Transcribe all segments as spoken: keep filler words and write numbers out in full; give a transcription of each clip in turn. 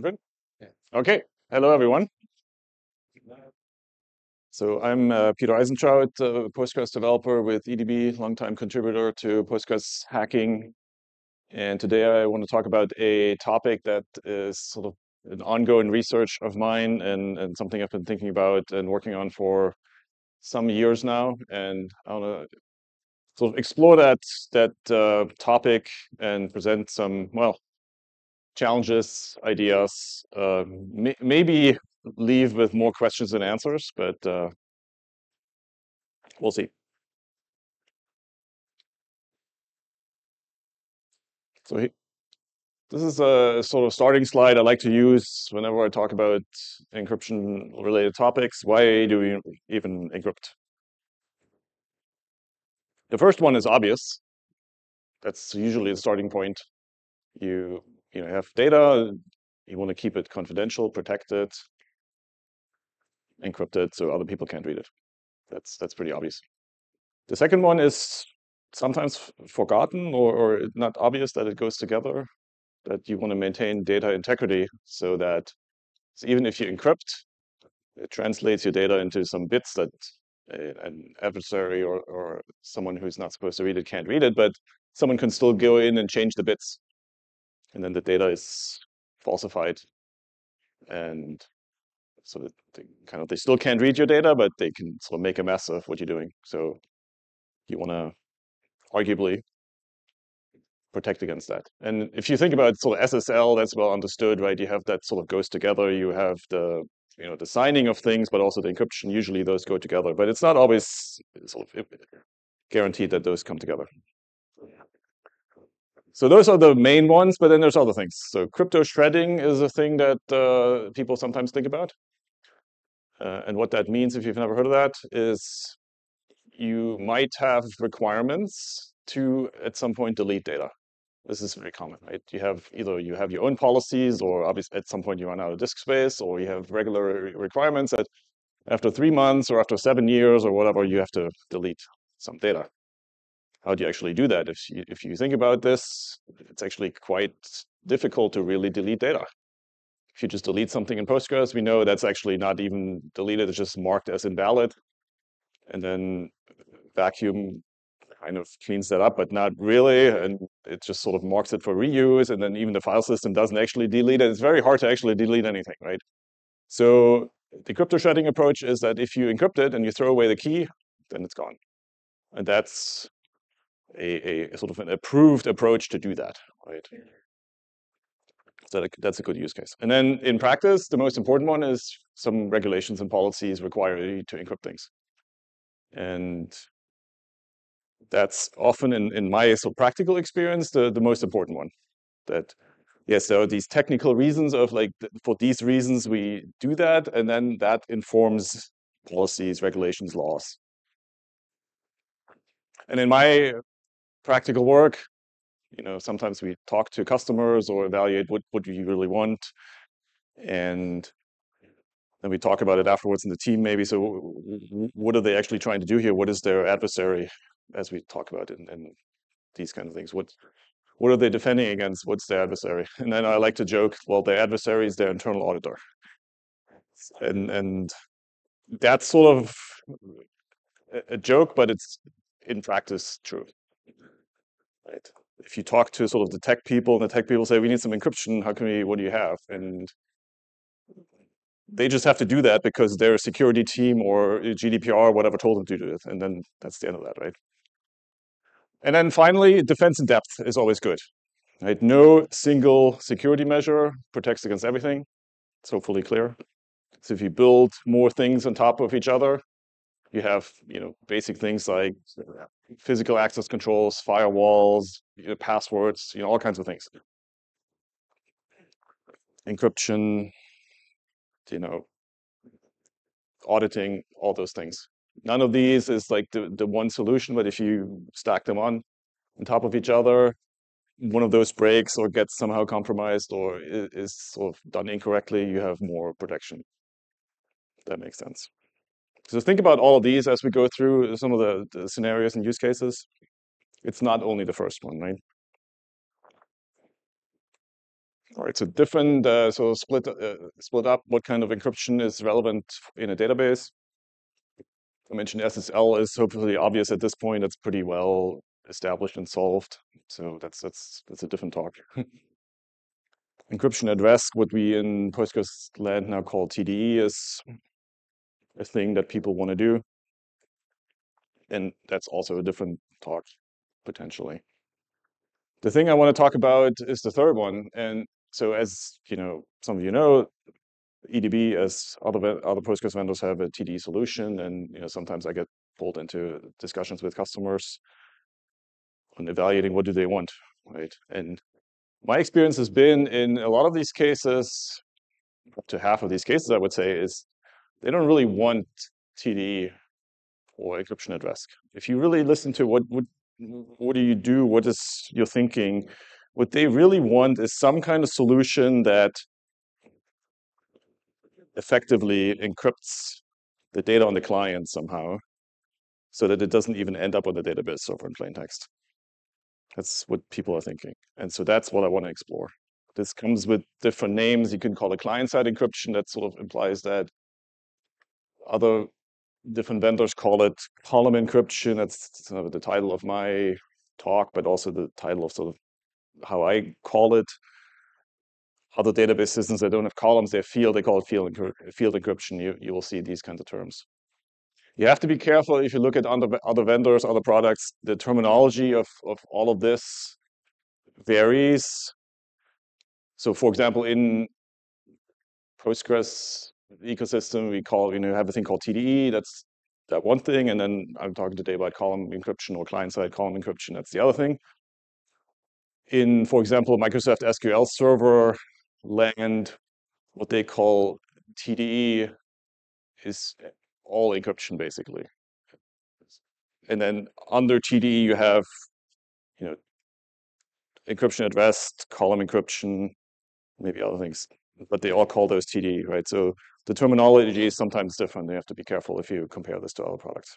Good? Yeah. Okay. Hello, everyone. So I'm uh, Peter Eisentraut, uh, Postgres developer with E D B, longtime contributor to Postgres hacking. And today I want to talk about a topic that is sort of an ongoing research of mine and, and something I've been thinking about and working on for some years now. And I want to sort of explore that, that uh, topic and present some, well, challenges, ideas, uh, may maybe leave with more questions than answers, but uh, we'll see. So he this is a sort of starting slide I like to use whenever I talk about encryption-related topics. Why do we even encrypt? The first one is obvious. That's usually the starting point. You You know, have data, you want to keep it confidential, protected, encrypted, so other people can't read it. That's that's pretty obvious. The second one is sometimes forgotten or, or not obvious that it goes together, that you want to maintain data integrity so that so even if you encrypt, it translates your data into some bits that an adversary or, or someone who's not supposed to read it can't read it, but someone can still go in and change the bits. And then the data is falsified, and so that they kind of they still can't read your data, but they can sort of make a mess of what you're doing. So you want to arguably protect against that. And if you think about sort of S S L, that's well understood, right? You have that sort of goes together. You have the you know the signing of things, but also the encryption. Usually those go together, but it's not always sort of guaranteed that those come together. So those are the main ones, but then there's other things. So crypto shredding is a thing that uh, people sometimes think about. Uh, and what that means, if you've never heard of that, is you might have requirements to, at some point, delete data. This is very common, right? You have either you have your own policies, or obviously at some point you run out of disk space, or you have regular requirements that after three months or after seven years or whatever, you have to delete some data. How do you actually do that? If you, if you think about this, it's actually quite difficult to really delete data. If you just delete something in Postgres, we know that's actually not even deleted, it's just marked as invalid. And then vacuum kind of cleans that up, but not really. And it just sort of marks it for reuse. And then even the file system doesn't actually delete it. It's very hard to actually delete anything, right? So the crypto shredding approach is that if you encrypt it and you throw away the key, then it's gone. And that's A, a sort of an approved approach to do that, right? So that, that's a good use case. And then in practice, the most important one is some regulations and policies require you to encrypt things. And that's often, in, in my sort of practical experience, the, the most important one. That, yes, there are these technical reasons of like, for these reasons we do that, and then that informs policies, regulations, laws. And in my practical work, you know, sometimes we talk to customers or evaluate what, what do you really want. And then we talk about it afterwards in the team maybe. So what are they actually trying to do here? What is their adversary as we talk about it and, and these kind of things? What, what are they defending against? What's their adversary? And then I like to joke, well, their adversary is their internal auditor. And, and that's sort of a joke, but it's in practice true. Right. If you talk to sort of the tech people, and the tech people say, we need some encryption, how can we, what do you have? And they just have to do that because their security team or G D P R, whatever, told them to do it. And then that's the end of that, right? And then finally, defense in depth is always good. Right? No single security measure protects against everything. It's hopefully clear. So if you build more things on top of each other, you have, you know, basic things like physical access controls, firewalls, you know, passwords, you know, all kinds of things. Encryption, you know, auditing, all those things. None of these is like the, the one solution, but if you stack them on, on top of each other, one of those breaks or gets somehow compromised or is, is sort of done incorrectly, you have more protection. That makes sense. So think about all of these as we go through some of the, the scenarios and use cases. It's not only the first one, right? or it's a different, uh, so split, uh, split up what kind of encryption is relevant in a database. I mentioned S S L is hopefully obvious at this point. It's pretty well established and solved. So that's, that's, that's a different talk. Encryption at rest, what we in Postgres land now call T D E, is a thing that people want to do. And that's also a different talk, potentially. The thing I want to talk about is the third one. And so as you know, some of you know, E D B, as other, other Postgres vendors, have a T D E solution. And you know, sometimes I get pulled into discussions with customers on evaluating what do they want, right? And my experience has been, in a lot of these cases, up to half of these cases, I would say, is they don't really want T D E or encryption at rest. If you really listen to what, what, what do you do, what is your thinking, what they really want is some kind of solution that effectively encrypts the data on the client somehow, so that it doesn't even end up on the database server in plain text. That's what people are thinking. And so that's what I want to explore. This comes with different names. You can call it client-side encryption. That sort of implies that. Other different vendors call it column encryption. That's sort of the title of my talk, but also the title of sort of how I call it. Other database systems that don't have columns, they have field. They call it field, encry field encryption. You, you will see these kinds of terms. You have to be careful if you look at other vendors, other products. The terminology of, of all of this varies. So for example, in Postgres ecosystem, we call, you know, have a thing called T D E, that's that one thing. And then I'm talking today about column encryption or client-side column encryption, that's the other thing. In, for example, Microsoft S Q L Server land, what they call T D E is all encryption, basically. And then under T D E, you have, you know, encryption at rest, column encryption, maybe other things, but they all call those T D E, right? So the terminology is sometimes different. You have to be careful if you compare this to other products.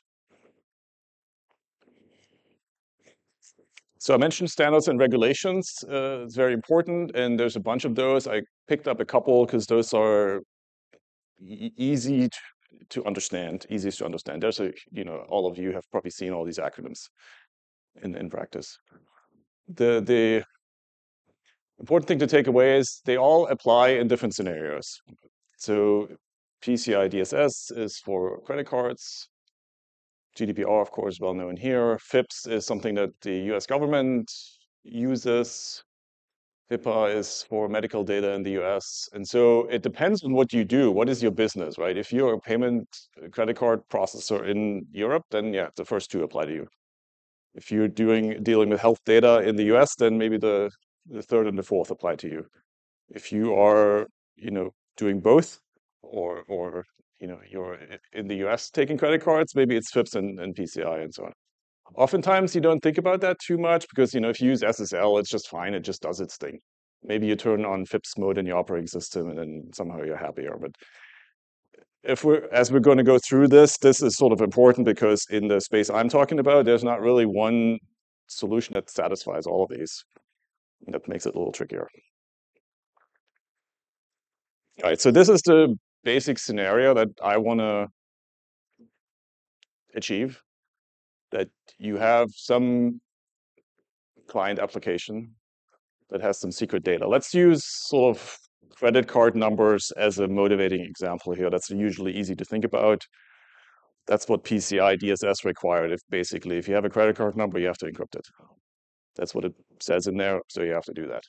So I mentioned standards and regulations. Uh, it's very important, and there's a bunch of those. I picked up a couple because those are e easy to to understand, easiest to understand. There's a, you know, all of you have probably seen all these acronyms in, in practice. The, the important thing to take away is they all apply in different scenarios. So P C I D S S is for credit cards. G D P R, of course, well known here. FIPS is something that the U S government uses. HIPAA is for medical data in the U S. And so it depends on what you do. What is your business, right? If you're a payment credit card processor in Europe, then yeah, the first two apply to you. If you're doing dealing with health data in the U S, then maybe the, the third and the fourth apply to you. If you are, you know, doing both, or, or you know, you're in the U S taking credit cards, maybe it's FIPS and, and P C I and so on. Oftentimes, you don't think about that too much because, you know, if you use S S L, it's just fine. It just does its thing. Maybe you turn on FIPS mode in your operating system, and then somehow you're happier. But if we're, as we're going to go through this, this is sort of important because in the space I'm talking about, there's not really one solution that satisfies all of these. And that makes it a little trickier. All right, so this is the basic scenario that I want to achieve. That you have some client application that has some secret data. Let's use sort of credit card numbers as a motivating example here. That's usually easy to think about. That's what P C I D S S required. If basically, if you have a credit card number, you have to encrypt it. That's what it says in there, so you have to do that.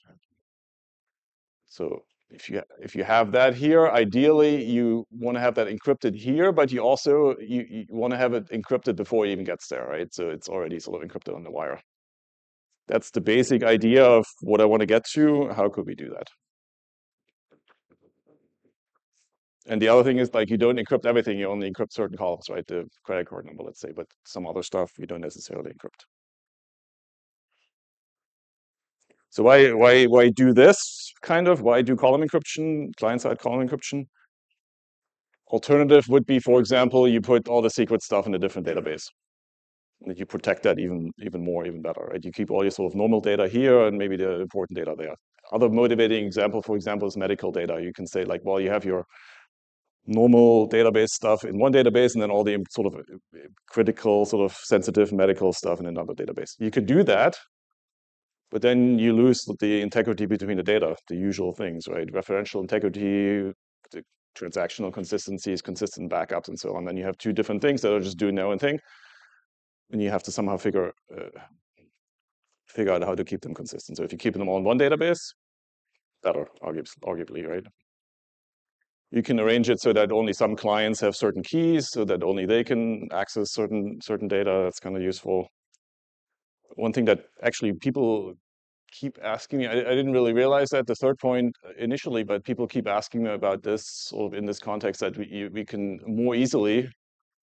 So if you, if you have that here, ideally you want to have that encrypted here, but you also you, you want to have it encrypted before it even gets there, right? So it's already sort of encrypted on the wire. That's the basic idea of what I want to get to. How could we do that? And the other thing is, like, you don't encrypt everything. You only encrypt certain columns, right? The credit card number, let's say, but some other stuff you don't necessarily encrypt. So why, why, why do this, kind of? Why do column encryption, client-side column encryption? Alternative would be, for example, you put all the secret stuff in a different database. And you protect that even, even more, even better, right? You keep all your sort of normal data here and maybe the important data there. other motivating example, for example, is medical data. You can say like, well, you have your normal database stuff in one database and then all the sort of critical, sort of sensitive medical stuff in another database. You could do that, but then you lose the integrity between the data, the usual things, right? Referential integrity, the transactional consistencies, consistent backups, and so on. Then you have two different things that are just doing their own thing, and you have to somehow figure uh, figure out how to keep them consistent. So if you keep them all in one database, better, arguably, right? You can arrange it so that only some clients have certain keys, so that only they can access certain certain data. That's kind of useful. One thing that actually people keep asking me, I, I didn't really realize that, the third point initially, but people keep asking me about this sort of in this context, that we, we can more easily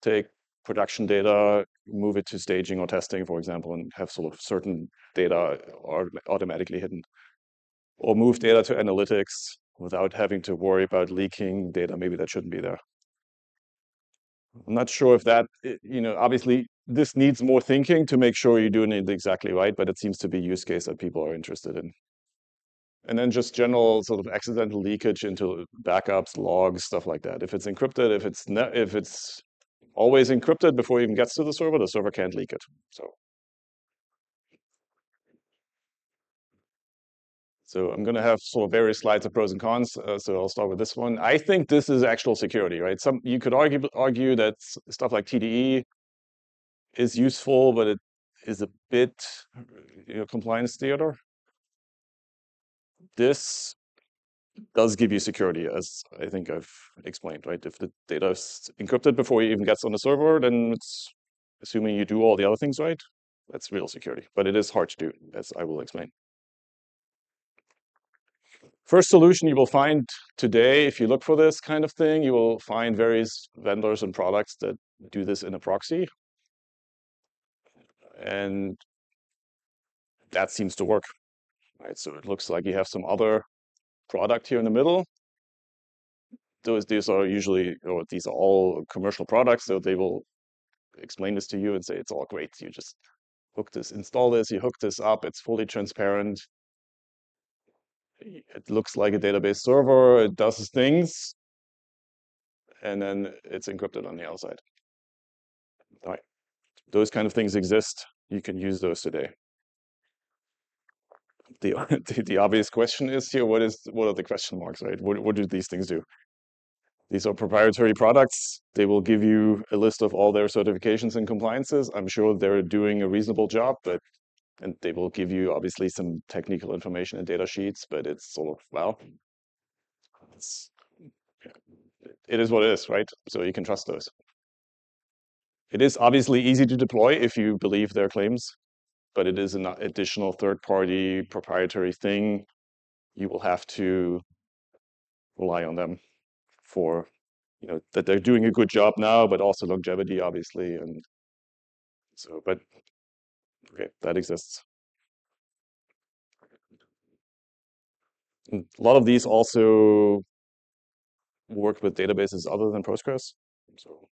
take production data, move it to staging or testing, for example, and have sort of certain data automatically hidden. Or move data to analytics without having to worry about leaking data, maybe that shouldn't be there. I'm not sure if that, you know, obviously, this needs more thinking to make sure you're doing it exactly right, but it seems to be a use case that people are interested in. And then just general sort of accidental leakage into backups, logs, stuff like that. If it's encrypted, if it's ne if it's always encrypted before it even gets to the server, the server can't leak it. So, so I'm going to have sort of various slides of pros and cons. Uh, so I'll start with this one. I think this is actual security, right? Some you could argue argue that stuff like T D E is useful, but it is a bit, you know, compliance theater. This does give you security, as I think I've explained, right? If the data is encrypted before it even gets on the server, then it's assuming you do all the other things right. That's real security, but it is hard to do, as I will explain. First solution you will find today, if you look for this kind of thing, you will find various vendors and products that do this in a proxy. And that seems to work, right? So it looks like you have some other product here in the middle. Those, these are usually, or these are all commercial products, so they will explain this to you and say, it's all great. You just hook this, install this, you hook this up, it's fully transparent. It looks like a database server, it does things, and then it's encrypted on the other side. All right. Those kind of things exist. You can use those today. The, the, the obvious question is here, what is what are the question marks, right? What, what do these things do? These are proprietary products. They will give you a list of all their certifications and compliances. I'm sure they're doing a reasonable job, but and they will give you obviously some technical information and data sheets, but it's sort of, well, it's, it is what it is, right? So you can trust those. It is obviously easy to deploy if you believe their claims, but it is an additional third-party proprietary thing. You will have to rely on them for, you know, that they're doing a good job now, but also longevity, obviously, and so. But okay, that exists. And a lot of these also work with databases other than Postgres, so.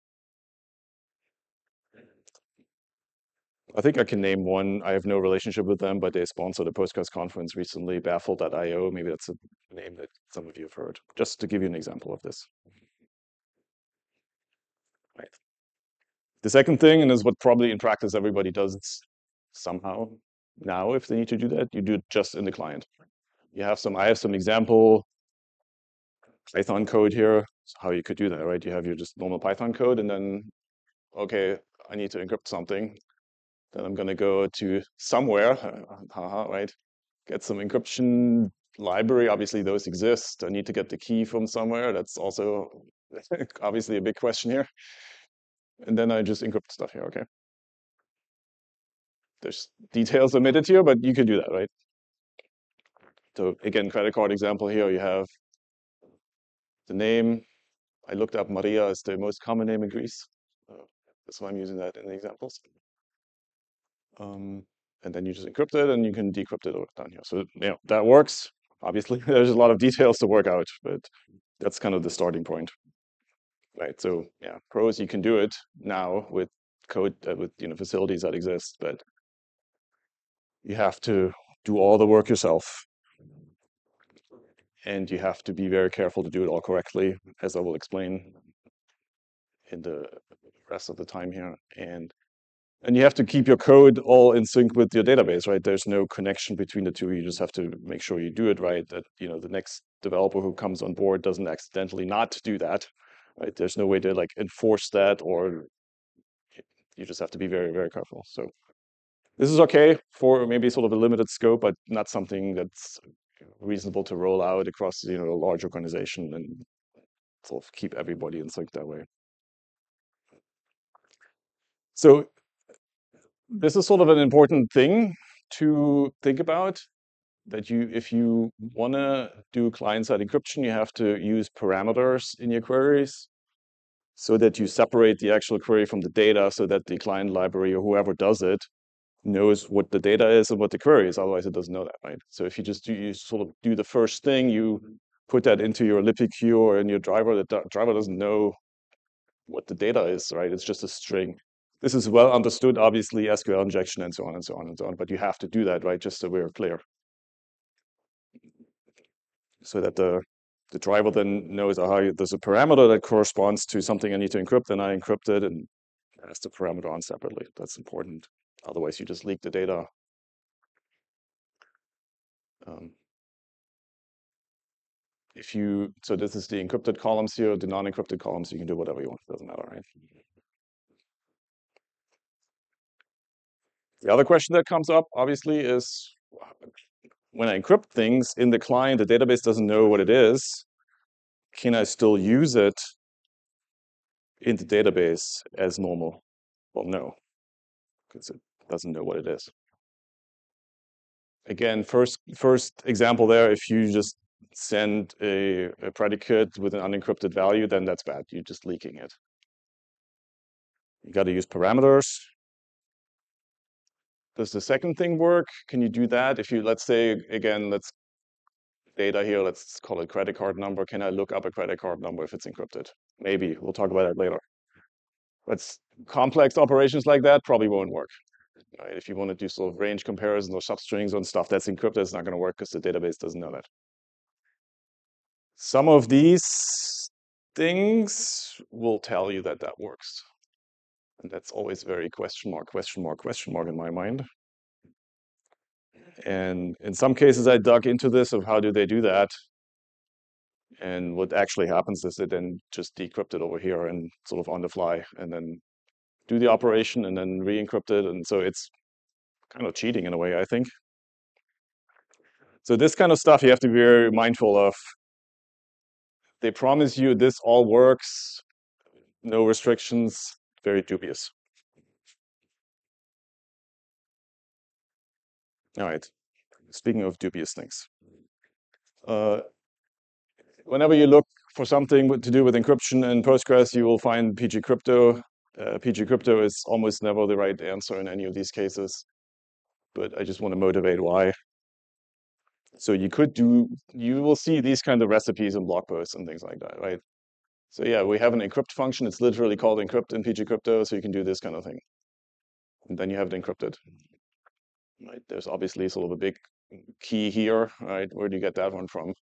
I think I can name one. I have no relationship with them, but they sponsored a Postgres conference recently, baffle dot i o. Maybe that's a name that some of you have heard, just to give you an example of this. Right. The second thing, and this is what probably in practice everybody does somehow now, if they need to do that, you do it just in the client. You have some, I have some example Python code here, so how you could do that, right? You have your just normal Python code, and then, okay, I need to encrypt something. Then I'm going to go to somewhere, haha, right? Get some encryption library. Obviously, those exist. I need to get the key from somewhere. That's also obviously a big question here. And then I just encrypt stuff here, okay? There's details omitted here, but you could do that, right? So again, credit card example here. You have the name. I looked up Maria as the most common name in Greece. So that's why I'm using that in the examples. Um, and then you just encrypt it, and you can decrypt it down here. So, you know, that works. Obviously, there's a lot of details to work out, but that's kind of the starting point, right? So, yeah, pros, you can do it now with code, uh, with, you know, facilities that exist, but you have to do all the work yourself. and you have to be very careful to do it all correctly, as I will explain in the rest of the time here. And and you have to keep your code all in sync with your database, right? There's no connection between the two. You just have to make sure you do it right, that you know the next developer who comes on board doesn't accidentally not do that, right? There's no way to like enforce that, or you just have to be very, very careful. So this is okay for maybe sort of a limited scope, but not something that's reasonable to roll out across you know a large organization and sort of keep everybody in sync that way. So this is sort of an important thing to think about, that you, if you want to do client-side encryption, you have to use parameters in your queries so that you separate the actual query from the data, so that the client library or whoever does it knows what the data is and what the query is. Otherwise, it doesn't know that, right? So if you just do, you sort of do the first thing, you put that into your libpq or in your driver, the driver doesn't know what the data is, right? It's just a string. This is well understood, obviously, S Q L injection and so on and so on and so on, but you have to do that, right? Just so we're clear. So that the, the driver then knows, aha, there's a parameter that corresponds to something I need to encrypt, and I encrypt it and pass the parameter on separately. That's important. Otherwise, you just leak the data. Um, if you, so this is the encrypted columns here, the non-encrypted columns, you can do whatever you want, it doesn't matter, right? The other question that comes up, obviously, is when I encrypt things in the client, the database doesn't know what it is. Can I still use it in the database as normal? Well, no, because it doesn't know what it is. Again, first, first example there, if you just send a, a predicate with an unencrypted value, then that's bad. You're just leaking it. You got to use parameters. Does the second thing work? Can you do that? If you, let's say, again, let's data here, let's call it credit card number. Can I look up a credit card number if it's encrypted? Maybe, we'll talk about that later. That's complex operations like that probably won't work. Right? If you want to do sort of range comparisons or substrings on stuff that's encrypted, it's not going to work because the database doesn't know that. Some of these things will tell you that that works. And that's always very question mark, question mark, question mark in my mind. And in some cases, I dug into this of how do they do that? And what actually happens is they then just decrypt it over here and sort of on the fly, and then do the operation and then re-encrypt it. And so it's kind of cheating in a way, I think. So this kind of stuff you have to be very mindful of. They promise you this all works, no restrictions. Very dubious. All right, speaking of dubious things. Uh, whenever you look for something to do with encryption in Postgres, you will find pgcrypto. Uh, pgcrypto is almost never the right answer in any of these cases, but I just want to motivate why. So you could do, you will see these kind of recipes and blog posts and things like that, right? So yeah, we have an encrypt function. It's literally called encrypt in pgcrypto, so you can do this kind of thing. And then you have it encrypted. Right? There's obviously sort of a big key here, right? Where do you get that one from?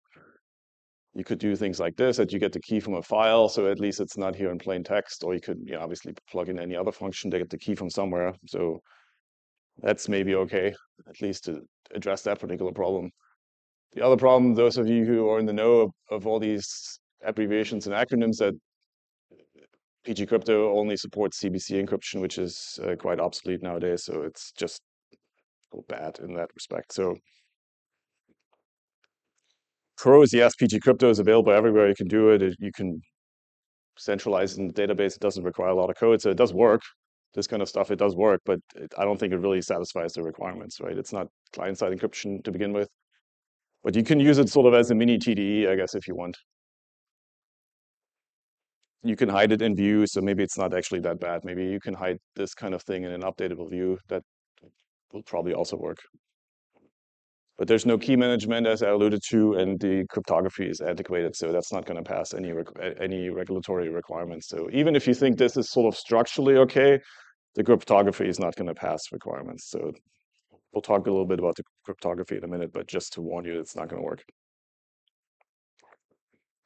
You could do things like this, that you get the key from a file, so at least it's not here in plain text, or you could you know, obviously plug in any other function to get the key from somewhere. So that's maybe okay, at least to address that particular problem. The other problem, those of you who are in the know of, of all these abbreviations and acronyms, that pgcrypto only supports C B C encryption, which is uh, quite obsolete nowadays. So it's just bad in that respect. So pros, yes, pgcrypto is available everywhere. You can do it. it. You can centralize in the database. It doesn't require a lot of code, so it does work. This kind of stuff, it does work, but it, I don't think it really satisfies the requirements, right? It's not client-side encryption to begin with, but you can use it sort of as a mini T D E, I guess, if you want. You can hide it in view, so maybe it's not actually that bad. Maybe you can hide this kind of thing in an updatable view. That will probably also work. But there's no key management, as I alluded to, and the cryptography is antiquated, so that's not going to pass any any regulatory requirements. So even if you think this is sort of structurally okay, the cryptography is not going to pass requirements. So we'll talk a little bit about the cryptography in a minute, but just to warn you, it's not going to work.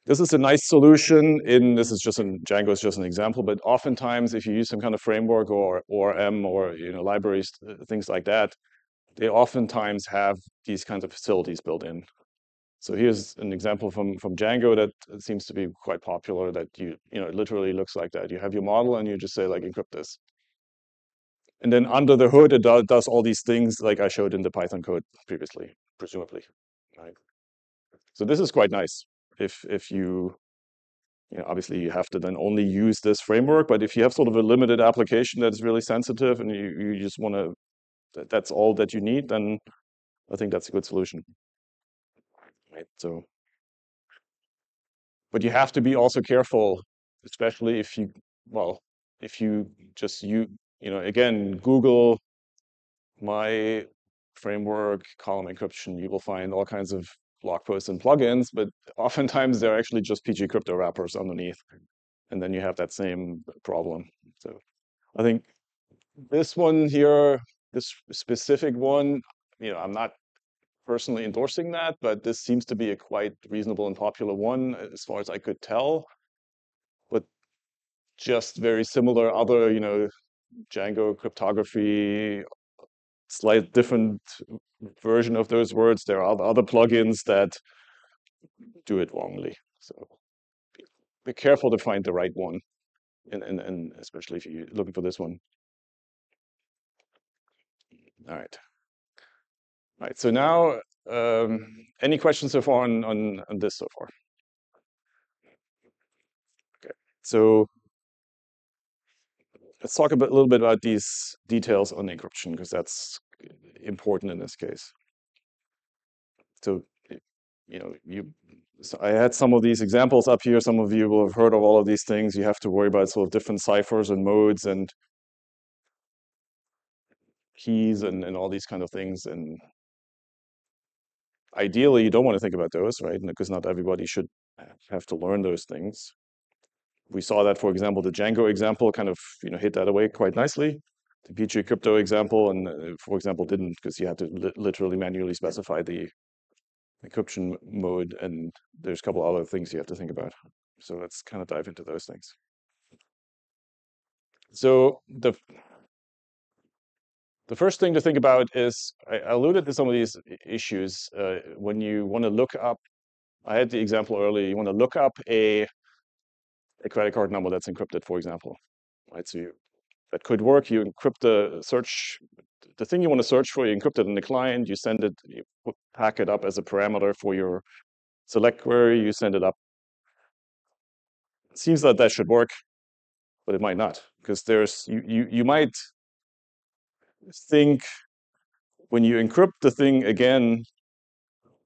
This is a nice solution. In this is just an Django is just an example, but oftentimes if you use some kind of framework or O R M or you know libraries, things like that, they oftentimes have these kinds of facilities built in. So here's an example from from Django that seems to be quite popular. That you you know it literally looks like that. You have your model and you just say like encrypt this, and then under the hood it do, does all these things like I showed in the Python code previously, presumably. Right. So this is quite nice. If if you, you know, obviously you have to then only use this framework. But if you have sort of a limited application that is really sensitive and you you just want to, that, that's all that you need, then I think that's a good solution. Right, so, but you have to be also careful, especially if you, well, if you just, you, you know, again, Google my framework column encryption, you will find all kinds of blog posts and plugins, but oftentimes they're actually just pgcrypto wrappers underneath. And then you have that same problem. So I think this one here, this specific one, you know, I'm not personally endorsing that, but this seems to be a quite reasonable and popular one as far as I could tell. But just very similar other, you know, Django cryptography, slight different version of those words. There are other plugins that do it wrongly. So be careful to find the right one, and, and, and especially if you're looking for this one. All right. Right, so now, um, any questions so far on, on, on this so far? Okay, so let's talk a bit, a little bit about these details on encryption, because that's important in this case. So, you know, you, so I had some of these examples up here. Some of you will have heard of all of these things. You have to worry about sort of different ciphers and modes and keys and, and all these kind of things. And ideally, you don't want to think about those, right? Because not everybody should have to learn those things. We saw that, for example, the Django example kind of you know hit that away quite nicely. The pgcrypto example, and uh, for example, didn't, because you had to li literally manually specify the encryption mode, and there's a couple other things you have to think about. So let's kind of dive into those things. So the The first thing to think about is, I alluded to some of these issues uh, when you want to look up. I had the example earlier. You want to look up a a credit card number that's encrypted, for example, right? So you, that could work. You encrypt the search, the thing you want to search for. You encrypt it in the client. You send it, you pack it up as a parameter for your select query. You send it up. It seems that that should work, but it might not, because there's you you you might. think when you encrypt the thing again,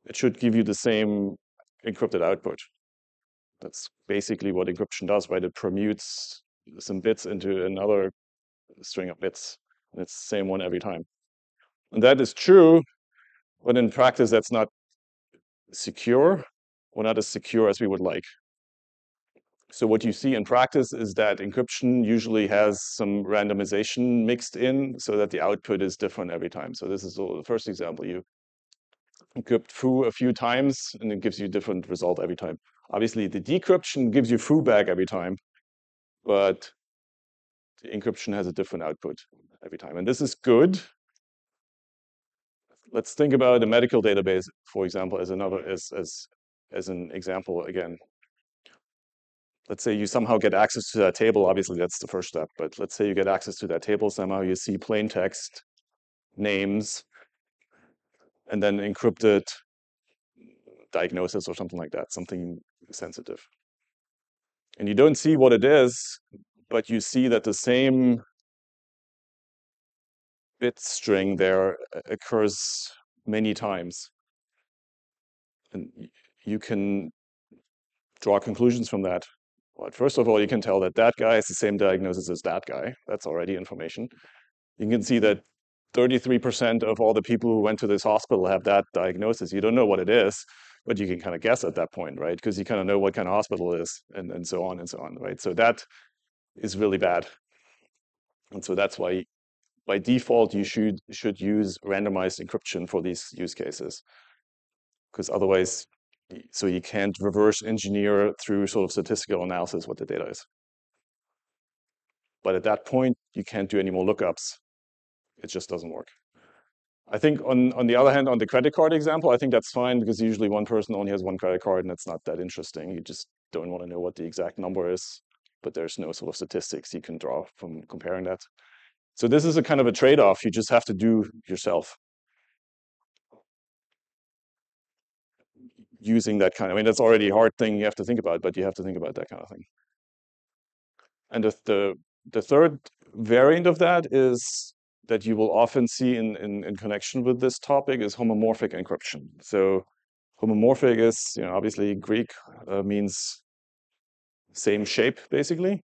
it should give you the same encrypted output. That's basically what encryption does, right? It permutes some bits into another string of bits, and it's the same one every time. And that is true, but in practice, that's not secure, or not as secure as we would like. So what you see in practice is that encryption usually has some randomization mixed in so that the output is different every time. So this is the first example. You encrypt foo a few times, and it gives you a different result every time. Obviously, the decryption gives you foo back every time, but the encryption has a different output every time. And this is good. Let's think about a medical database, for example, as another as as, as an example again. Let's say you somehow get access to that table. Obviously, that's the first step. But let's say you get access to that table. Somehow you see plain text, names, and then encrypted diagnosis or something like that, something sensitive. And you don't see what it is, but you see that the same bit string there occurs many times. And you can draw conclusions from that. Well, first of all, you can tell that that guy has the same diagnosis as that guy. That's already information. You can see that thirty-three percent of all the people who went to this hospital have that diagnosis. You don't know what it is, but you can kind of guess at that point, right? Because you kind of know what kind of hospital it is, and, and so on and so on, right? So that is really bad. And so that's why, by default, you should, should use randomized encryption for these use cases, because otherwise so you can't reverse engineer through sort of statistical analysis what the data is. But at that point, you can't do any more lookups. It just doesn't work. I think on, on the other hand, on the credit card example, I think that's fine because usually one person only has one credit card and it's not that interesting. You just don't want to know what the exact number is, but there's no sort of statistics you can draw from comparing that. So this is a kind of a trade-off you just have to do yourself. Using that kind of, I mean, that's already a hard thing you have to think about, but you have to think about that kind of thing. And the, the, the third variant of that is that you will often see in, in, in connection with this topic is homomorphic encryption. So homomorphic is, you know, obviously Greek uh, means same shape, basically.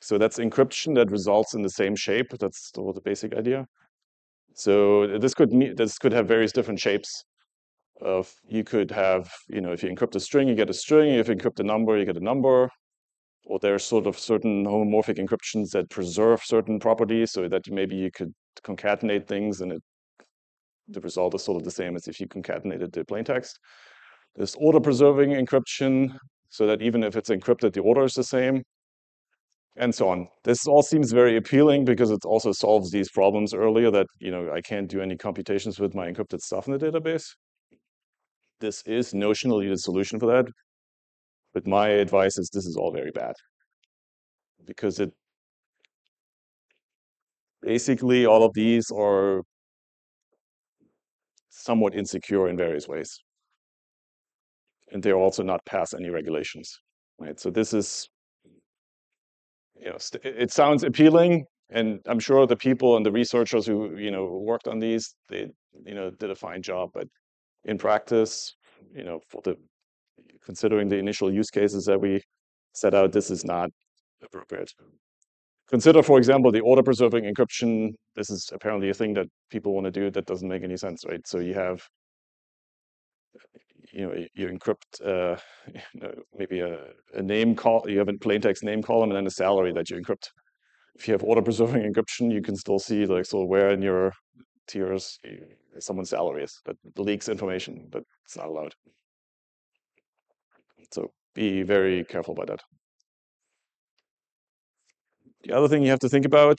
So that's encryption that results in the same shape. That's still the basic idea. So this could, this could have various different shapes. Of you could have, you know, if you encrypt a string, you get a string. If you encrypt a number, you get a number. Or there are sort of certain homomorphic encryptions that preserve certain properties so that maybe you could concatenate things and it, the result is sort of the same as if you concatenated the plaintext. There's order-preserving encryption so that even if it's encrypted, the order is the same, and so on. This all seems very appealing because it also solves these problems earlier that, you know, I can't do any computations with my encrypted stuff in the database. This is notionally the solution for that. But my advice is this is all very bad because it basically all of these are somewhat insecure in various ways. And they're also not past any regulations, right? So this is, you know, it sounds appealing and I'm sure the people and the researchers who, you know, worked on these, they, you know, did a fine job, but in practice, you know, for the considering the initial use cases that we set out, this is not appropriate. Consider, for example, the order-preserving encryption. This is apparently a thing that people want to do that doesn't make any sense, right? So you have, you know, you encrypt uh, you know, maybe a, a name call. You have a plaintext name column and then a salary that you encrypt. If you have order-preserving encryption, you can still see like sort of where in your tiers someone's salary is. That leaks information, but it's not allowed. So be very careful about that. The other thing you have to think about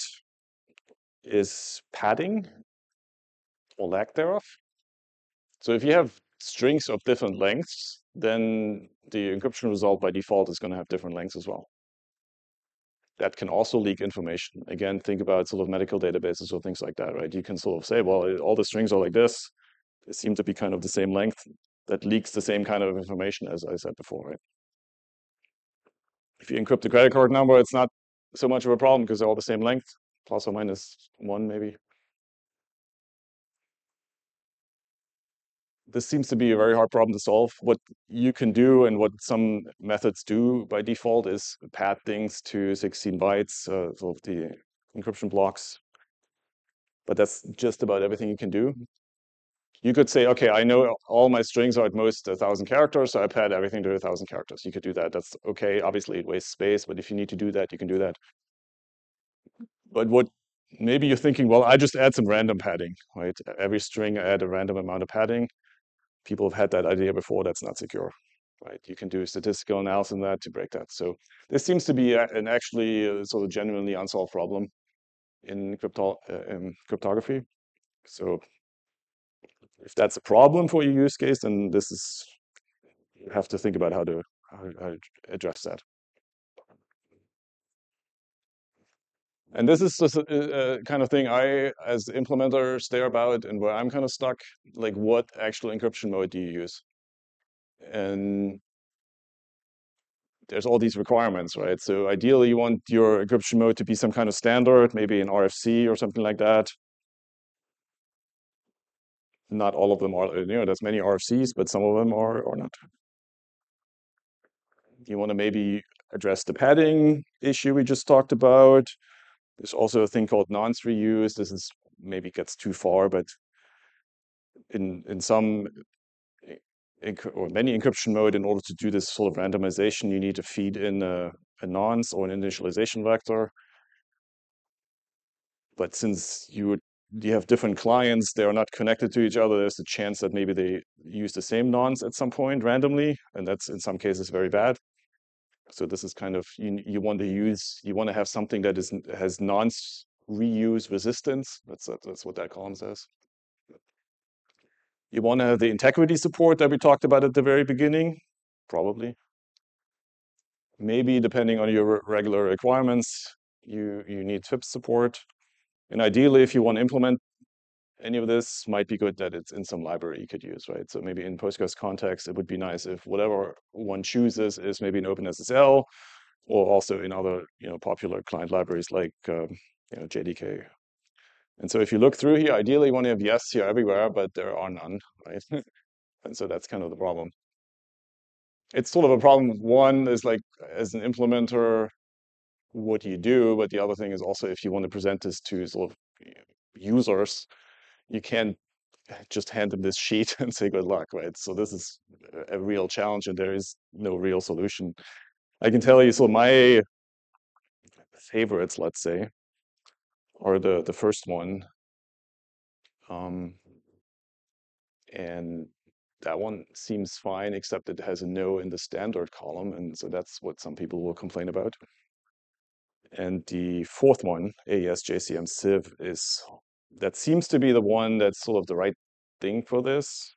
is padding or lack thereof. So if you have strings of different lengths, then the encryption result by default is going to have different lengths as well. That can also leak information. Again, think about sort of medical databases or things like that, right? You can sort of say, well, all the strings are like this. They seem to be kind of the same length. That leaks the same kind of information as I said before, right? If you encrypt the credit card number, it's not so much of a problem because they're all the same length, plus or minus one maybe. This seems to be a very hard problem to solve. What you can do and what some methods do by default is pad things to sixteen bytes, uh, sort of the encryption blocks. But that's just about everything you can do. You could say, okay, I know all my strings are at most one thousand characters, so I pad everything to one thousand characters. You could do that. That's okay. Obviously, it wastes space, but if you need to do that, you can do that. But what maybe you're thinking, well, I just add some random padding, right? Every string, I add a random amount of padding. People have had that idea before. That's not secure, right? You can do statistical analysis on that to break that. So this seems to be an actually sort of genuinely unsolved problem in, crypto uh, in cryptography. So if that's a problem for your use case, then this is, you have to think about how to, how, how to address that. And this is the uh, kind of thing I, as implementer, stare about and where I'm kind of stuck, like what actual encryption mode do you use? And there's all these requirements, right? So ideally you want your encryption mode to be some kind of standard, maybe an R F C or something like that. Not all of them are, you know, there's many R F Cs, but some of them are or not. You want to maybe address the padding issue we just talked about. There's also a thing called nonce reuse. This is maybe gets too far, but in in some or many encryption mode, in order to do this sort of randomization, you need to feed in a, a nonce or an initialization vector. But since you would you have different clients, they are not connected to each other, there's a chance that maybe they use the same nonce at some point randomly, and that's in some cases very bad. So this is kind of, you, you want to use, you want to have something that is, has nonce reuse resistance. That's, that's what that column says. You want to have the integrity support that we talked about at the very beginning, probably. Maybe depending on your regular requirements, you, you need F I P S support. And ideally, if you want to implement any of this, might be good that it's in some library you could use, right? So maybe in Postgres context, it would be nice if whatever one chooses is maybe in Open S S L, or also in other, you know, popular client libraries like um, you know, J D K. And so if you look through here, ideally you want to have yes here everywhere, but there are none, right? And so that's kind of the problem. It's sort of a problem. One is like, as an implementer, what do you do? But the other thing is also, if you want to present this to sort of users, you can't just hand them this sheet and say good luck, right? So this is a real challenge, and there is no real solution. I can tell you, so my favorites, let's say, are the, the first one. Um, and that one seems fine, except it has a no in the standard column, and so that's what some people will complain about. And the fourth one, A E S J C M S I V, is, that seems to be the one that's sort of the right thing for this.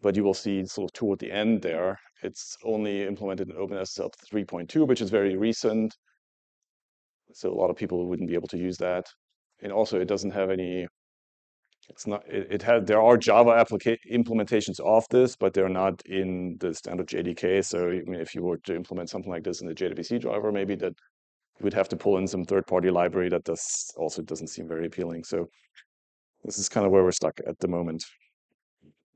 But you will see sort of toward the end there, it's only implemented in Open S S L three point two, which is very recent. So a lot of people wouldn't be able to use that. And also it doesn't have any, it's not, it, it has, there are Java applica implementations of this, but they're not in the standard J D K. So I mean, if you were to implement something like this in the J D B C driver, maybe that you would have to pull in some third-party library. That does also doesn't seem very appealing. So this is kind of where we're stuck at the moment.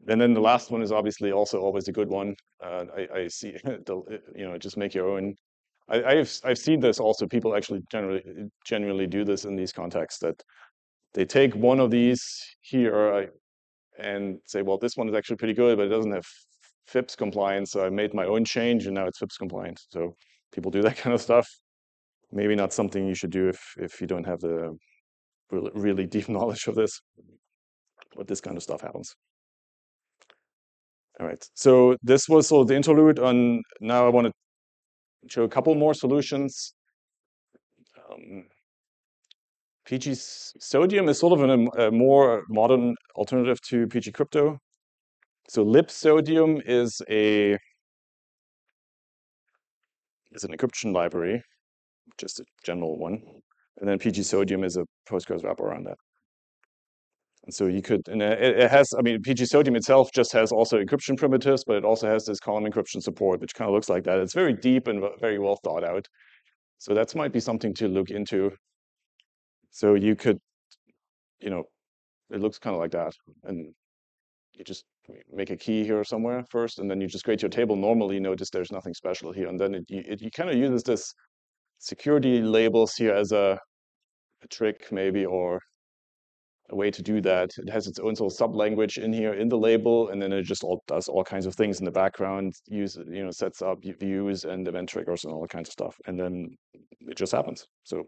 And then the last one is obviously also always a good one. Uh, I, I see, the, you know, just make your own. I, I've I've seen this also. People actually generally generally do this in these contexts, that they take one of these here and say, well, this one is actually pretty good, but it doesn't have F I P S compliance. So I made my own change, and now it's F I P S compliant. So people do that kind of stuff. Maybe not something you should do if if you don't have the really, really deep knowledge of this, but this kind of stuff happens. All right. So this was sort of the interlude on. Now I want to show a couple more solutions. Um, pgsodium is sort of an, a more modern alternative to pgcrypto. So libsodium is a is an encryption library, just a general one, and then pgsodium is a Postgres wrapper around that. And so you could, and it, it has, I mean, pgsodium itself just has also encryption primitives, but it also has this column encryption support, which kind of looks like that. It's very deep and very well thought out. So that might be something to look into. So you could, you know, it looks kind of like that. And you just make a key here somewhere first, and then you just create your table. Normally, notice there's nothing special here. And then it, it, you kind of uses this security labels here as a, a trick, maybe, or a way to do that. It has its own sort of sub-language in here in the label, and then it just all does all kinds of things in the background, use, you know, sets up views and event triggers and all kinds of stuff. And then it just happens. So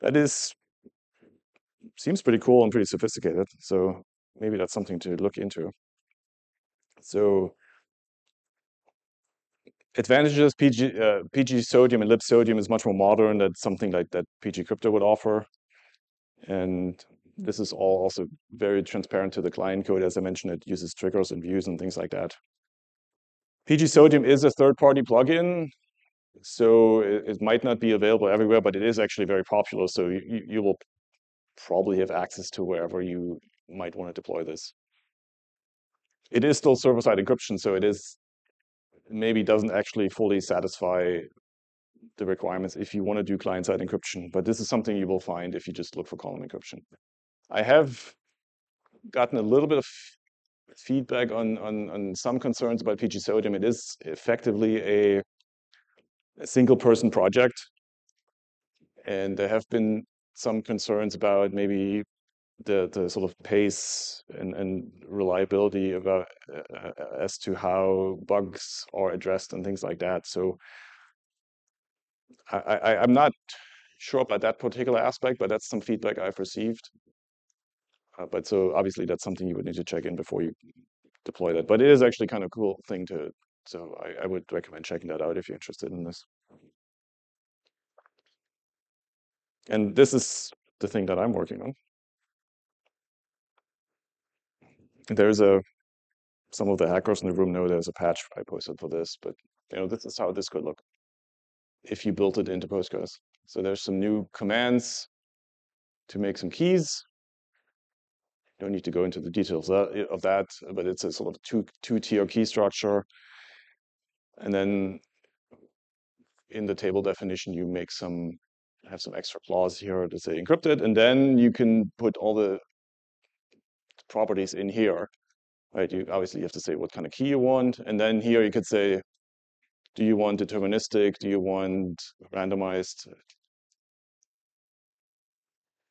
that is... seems pretty cool and pretty sophisticated, so maybe that's something to look into. So advantages, P G, uh, pgsodium and libsodium is much more modern than something like that pgcrypto would offer. And this is all also very transparent to the client code. As I mentioned, it uses triggers and views and things like that. Pgsodium is a third-party plugin. So it, it might not be available everywhere, but it is actually very popular. So you, you, you will probably have access to wherever you might want to deploy this. It is still server-side encryption, so it is maybe doesn't actually fully satisfy the requirements if you want to do client-side encryption, but this is something you will find if you just look for column encryption. I have gotten a little bit of feedback on, on, on some concerns about pgsodium. It is effectively a, a single-person project, and there have been some concerns about maybe the the sort of pace and, and reliability about uh, as to how bugs are addressed and things like that. So I, I, I'm not sure about that particular aspect, but that's some feedback I've received. Uh, but so obviously that's something you would need to check in before you deploy that. But it is actually kind of a cool thing to, so I, I would recommend checking that out if you're interested in this. And this is the thing that I'm working on. There's a, some of the hackers in the room know there's a patch I posted for this, but you know, this is how this could look if you built it into Postgres. So there's some new commands to make some keys. Don't need to go into the details of that, but it's a sort of two, two-tier key structure. And then in the table definition, you make some, have some extra clause here to say encrypted, and then you can put all the properties in here, right? You obviously have to say what kind of key you want, and then here you could say, do you want deterministic? Do you want randomized?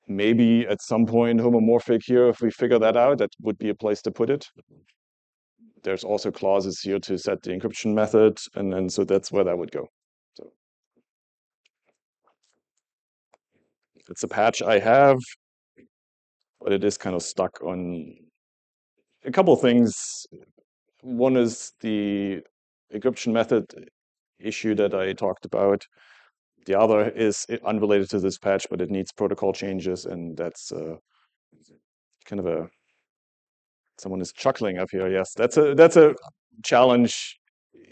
Maybe at some point homomorphic here, if we figure that out, that would be a place to put it. There's also clauses here to set the encryption method, and then so that's where that would go. So it's a patch I have, but it is kind of stuck on a couple of things. One is the encryption method issue that I talked about. The other is unrelated to this patch, but it needs protocol changes, and that's uh, kind of a. Someone is chuckling up here. Yes, that's a that's a challenge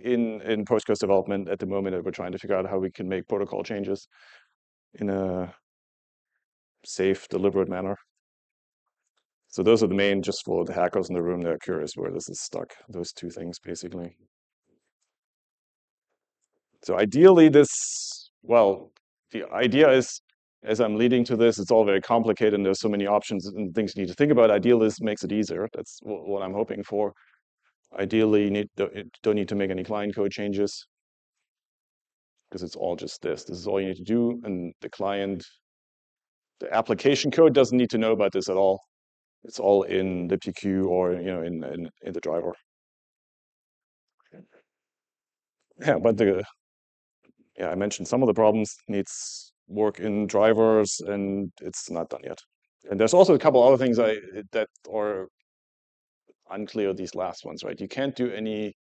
in in Postgres development at the moment. That we're trying to figure out how we can make protocol changes in a safe, deliberate manner. So those are the main, just for the hackers in the room that are curious where this is stuck. Those two things basically. So ideally, this. Well, the idea is, as I'm leading to this, it's all very complicated and there's so many options and things you need to think about. Ideally, this makes it easier. That's what I'm hoping for. Ideally, you need, don't need to make any client code changes because it's all just this. This is all you need to do, and the client, the application code doesn't need to know about this at all. It's all in the P Q or you know in, in, in the driver. Yeah, but the... Yeah, I mentioned some of the problems needs work in drivers, and it's not done yet. And there's also a couple other things I that are unclear, these last ones, right? You can't do any,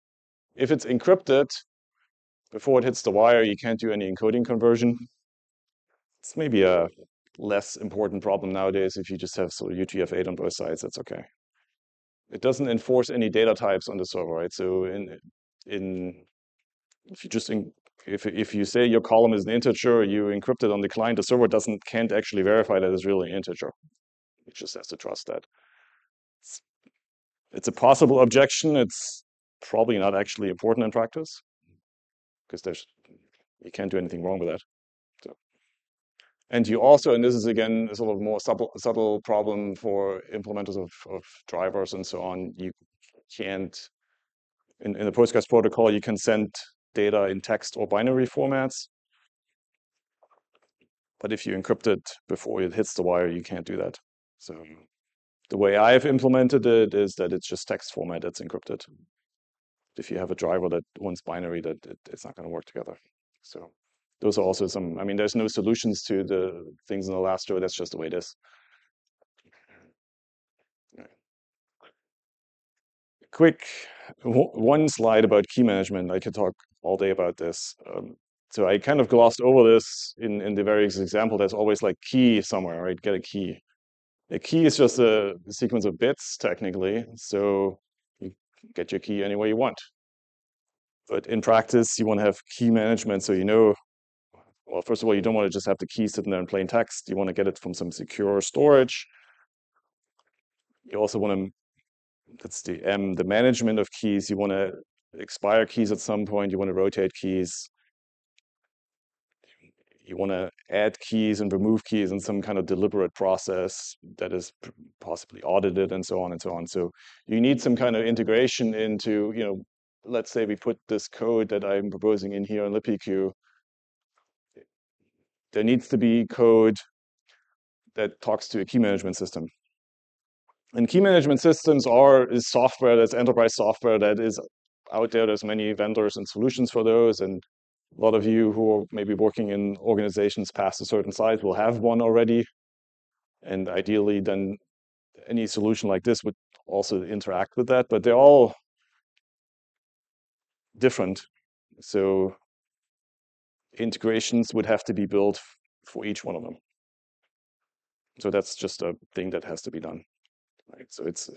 if it's encrypted, before it hits the wire, you can't do any encoding conversion. It's maybe a less important problem nowadays. If you just have sort of U T F eight on both sides, that's okay. It doesn't enforce any data types on the server, right? So in, in if you just in, If, if you say your column is an integer, you encrypt it on the client, the server doesn't can't actually verify that it's really an integer. It just has to trust that. It's, it's a possible objection. It's probably not actually important in practice because there's you can't do anything wrong with that. So. And you also, and this is again a sort of more subtle, subtle problem for implementers of, of drivers and so on, you can't, in, in the Postgres protocol, you can send data in text or binary formats. But if you encrypt it before it hits the wire, you can't do that. So the way I've implemented it is that it's just text format that's encrypted. If you have a driver that wants binary, that it, it's not going to work together. So those are also some, I mean, there's no solutions to the things in the last row. That's just the way it is. Quick one slide about key management. I could talk all day about this. Um, so I kind of glossed over this in, in the various example. There's always like key somewhere, right? Get a key. A key is just a sequence of bits technically. So you get your key any way you want. But in practice, you want to have key management. So you know, well, first of all, you don't want to just have the key sitting there in plain text. You want to get it from some secure storage. You also want to That's the M, the management of keys. You want to expire keys at some point. You want to rotate keys. You want to add keys and remove keys in some kind of deliberate process that is possibly audited and so on and so on. So you need some kind of integration into, you know, let's say we put this code that I'm proposing in here in libpq. There needs to be code that talks to a key management system. And key management systems are is software that's enterprise software that is out there. There's many vendors and solutions for those, and A lot of you who are maybe working in organizations past a certain size will have one already. And ideally, then any solution like this would also interact with that. But they're all different. So integrations would have to be built for each one of them. So that's just a thing that has to be done. Right? So it's,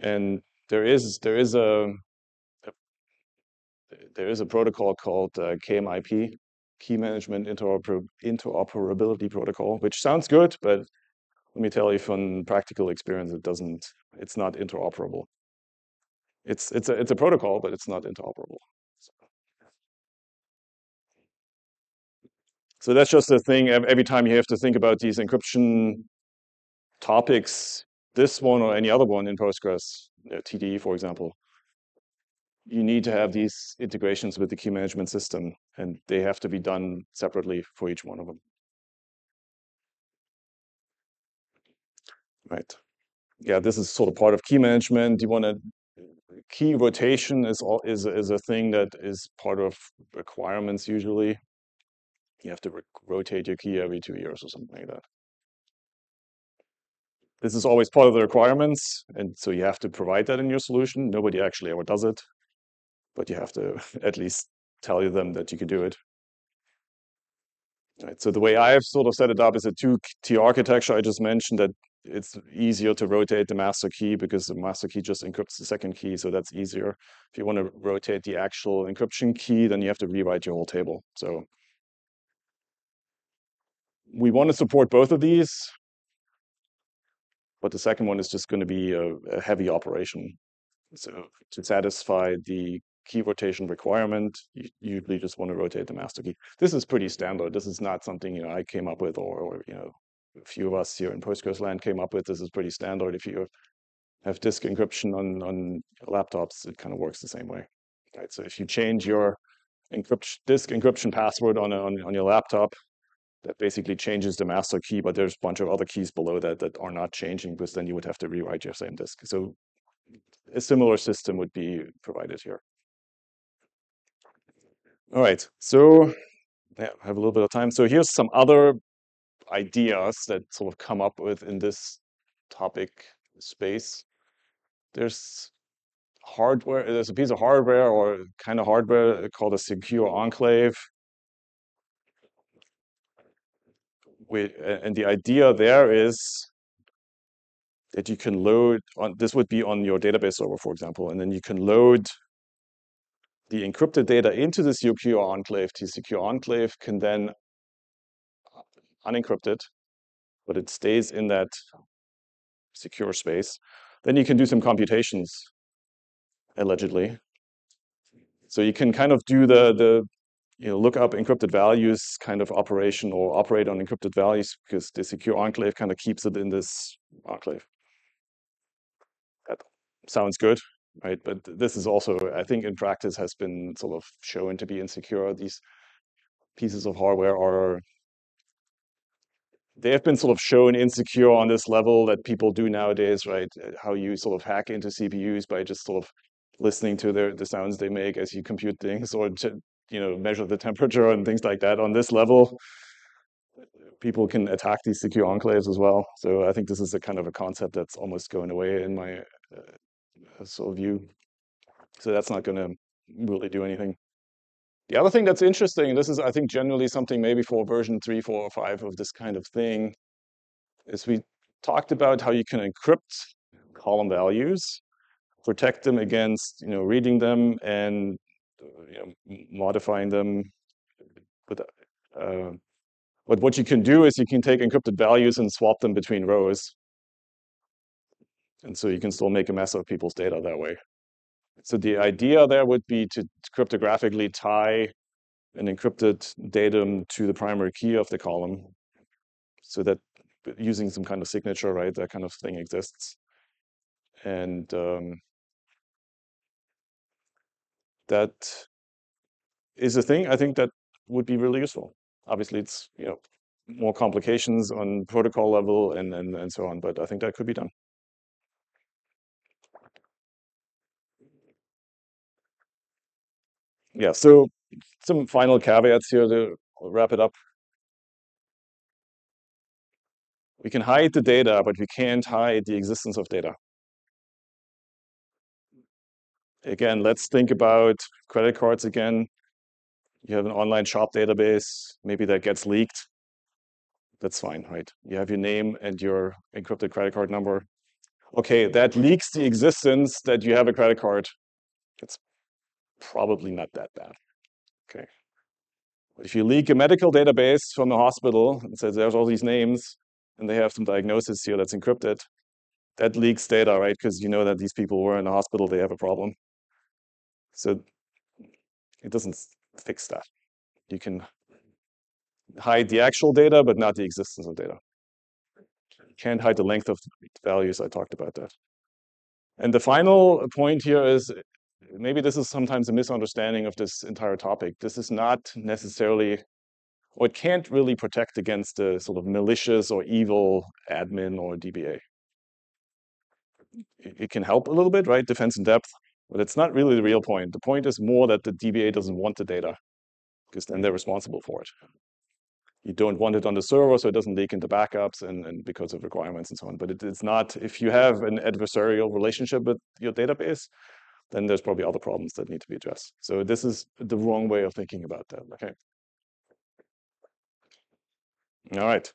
and there is there is a, a there is a protocol called uh, K M I P, Key Management Interoper Interoperability Protocol, which sounds good, but let me tell you from practical experience, it doesn't. It's not interoperable. It's it's a it's a protocol, but it's not interoperable. So, so that's just the thing. Every time you have to think about these encryption topics, this one or any other one in Postgres, T D E, for example, you need to have these integrations with the key management system, and they have to be done separately for each one of them. Right. Yeah, this is sort of part of key management. You want to Key rotation is all, is is a thing that is part of requirements. Usually, you have to rotate your key every two years or something like that. This is always part of the requirements, and so you have to provide that in your solution. Nobody actually ever does it, but you have to at least tell them that you can do it. All right. So the way I've sort of set it up is a two-tier architecture. I just mentioned that. It's easier to rotate the master key because the master key just encrypts the second key, so that's easier. If you want to rotate the actual encryption key, then you have to rewrite your whole table. So we want to support both of these, but the second one is just going to be a, a heavy operation. So to satisfy the key rotation requirement, you usually just want to rotate the master key. This is pretty standard. This is not something, you know, I came up with or, or you know, a few of us here in Postgres land came up with. This is pretty standard. If you have disk encryption on, on laptops, it kind of works the same way. Right? So if you change your encryption, disk encryption password on, a, on, on your laptop, that basically changes the master key, but there's a bunch of other keys below that that are not changing, because then you would have to rewrite your same disk. So a similar system would be provided here. All right, so yeah, I have a little bit of time. So here's some other ideas that sort of come up with in this topic space. There's hardware, there's a piece of hardware or kind of hardware called a secure enclave. We, and the idea there is that you can load, on, this would be on your database server, for example, and then you can load the encrypted data into the secure enclave. The secure enclave can then unencrypted, but it stays in that secure space. Then you can do some computations, allegedly. So you can kind of do the, the you know, look up encrypted values kind of operation or operate on encrypted values, because the secure enclave kind of keeps it in this enclave. That sounds good, right? But this is also, I think in practice, has been sort of shown to be insecure. These pieces of hardware are They have been sort of shown insecure on this level that people do nowadays, right? How you sort of hack into C P Us by just sort of listening to their, the sounds they make as you compute things, or to, you know, measure the temperature and things like that. On this level, people can attack these secure enclaves as well. So I think this is a kind of a concept that's almost going away in my uh, sort of view. So that's not going to really do anything. The other thing that's interesting, and this is, I think, generally something maybe for version three, four, or five of this kind of thing, is we talked about how you can encrypt column values, protect them against, you know, reading them and, you know, modifying them. But, uh, but what you can do is you can take encrypted values and swap them between rows. And so you can still make a mess of people's data that way. So the idea there would be to cryptographically tie an encrypted datum to the primary key of the column, so that using some kind of signature, right, that kind of thing exists. And um, that is a thing I think that would be really useful. Obviously, it's, you know, more complications on protocol level and, and, and so on, but I think that could be done. Yeah, so some final caveats here to wrap it up. We can hide the data, but we can't hide the existence of data. Again, let's think about credit cards again. You have an online shop database, maybe that gets leaked. That's fine, right? You have your name and your encrypted credit card number. Okay, that leaks the existence that you have a credit card. It's probably not that bad, okay? If you leak a medical database from the hospital and says there's all these names and they have some diagnosis here that's encrypted, that leaks data, right? Because you know that these people were in the hospital, they have a problem. So it doesn't fix that. You can hide the actual data, but not the existence of data. You can't hide the length of values. I talked about that. And the final point here is, maybe this is sometimes a misunderstanding of this entire topic. This is not necessarily, or it can't really protect against the sort of malicious or evil admin or D B A. It can help a little bit, right? Defense in depth, but it's not really the real point. The point is more that the D B A doesn't want the data, because then they're responsible for it. You don't want it on the server, so it doesn't leak into backups and, and because of requirements and so on. But it, it's not, if you have an adversarial relationship with your database, then there's probably other problems that need to be addressed. So this is the wrong way of thinking about that, okay? All right.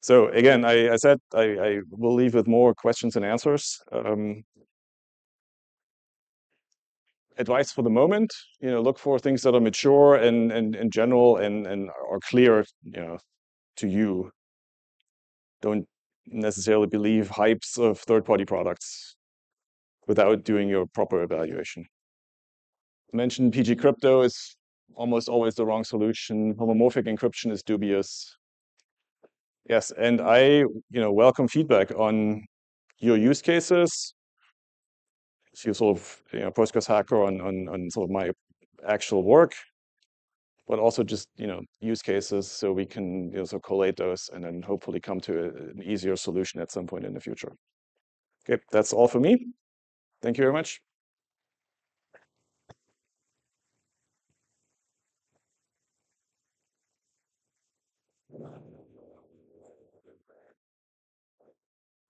So again, I, I said I, I will leave with more questions and answers. Um, advice for the moment, you know, look for things that are mature and, and, and general and, and are clear, you know, to you. Don't necessarily believe hypes of third-party products without doing your proper evaluation. I mentioned pgcrypto is almost always the wrong solution. Homomorphic encryption is dubious. Yes, and I, you know, welcome feedback on your use cases. If you're sort of, you know, Postgres hacker on, on on sort of my actual work, but also just, you know, use cases so we can, you know, sort of collate those and then hopefully come to a, an easier solution at some point in the future. Okay, that's all for me. Thank you very much.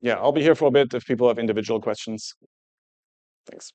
Yeah, I'll be here for a bit if people have individual questions. Thanks.